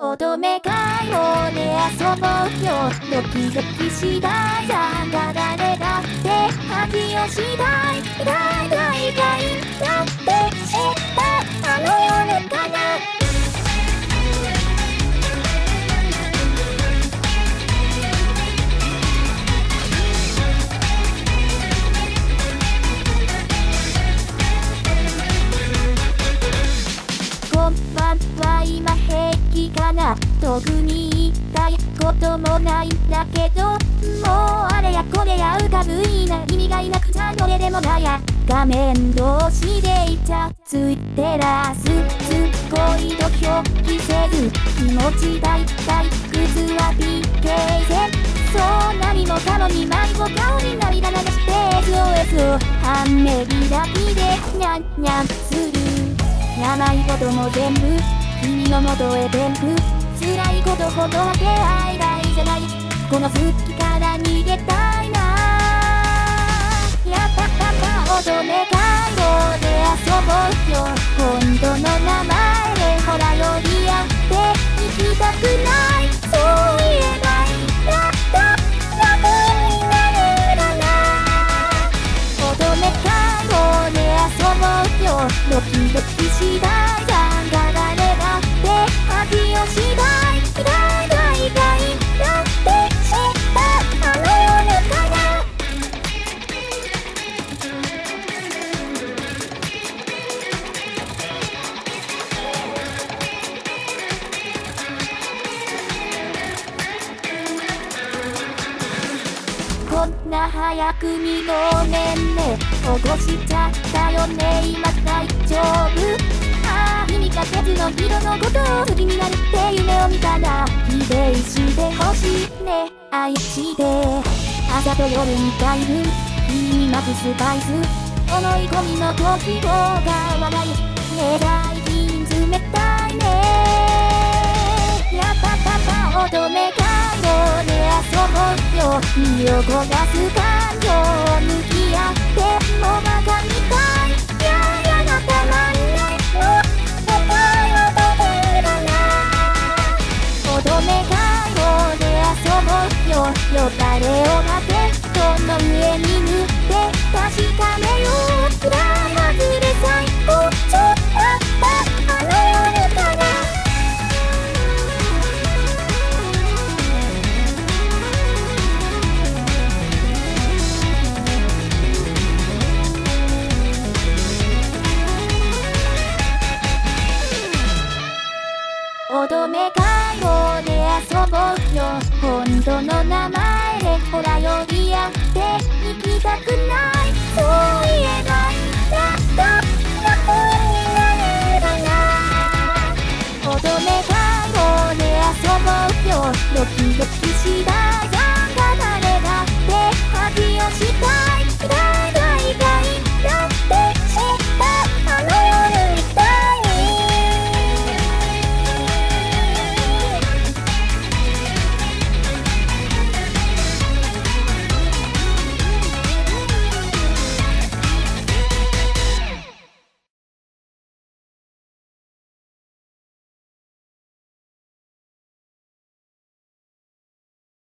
乙女かよね遊ぼうよドキドキしたいさが誰だって恥をしたいいだってしたあの夜かな今平気かな特に言いたいこともないんだけどもうあれやこれや浮かぶいいな意味がいなくちゃどれでもだや画面同士でイチャついてらすすごいと表記せず気持ち大体クズは PK でそう何もかもに迷子顔に涙流して SOS を半目開きでニャンニャンする甘いことも全部君の元へ転覆辛いことほどは手合いないじゃないこの好きから逃げたいなやったった乙女介護で遊ぼうよ今度の名前でほらより合って行きたくないそう言えないやった楽になるだな乙女介護で遊ぼうよドキドキしたいじゃんから「きをしたい」「きらいがいがい」「だって知ったあの夜かな」「こんな早くにごめんね」「起こしちゃったよね今大丈夫」君が鉄の色のことを好きになるって夢を見たら否定してほしいね愛して朝と夜に帰る君待つスパイス思い込みの呼吸が笑い願い金冷たいねやったった乙女感情で遊ぼうよ身を焦がす感情を向き合っても馬鹿みたいややなたまんないの乙女介護で遊ぼうよよだれをかけその上に塗って確かめようくらいはずれ最高潮だったあの夜かな乙女介護で遊ぼうよ今度の名前でほら呼び合って行きたくないそう言えないだった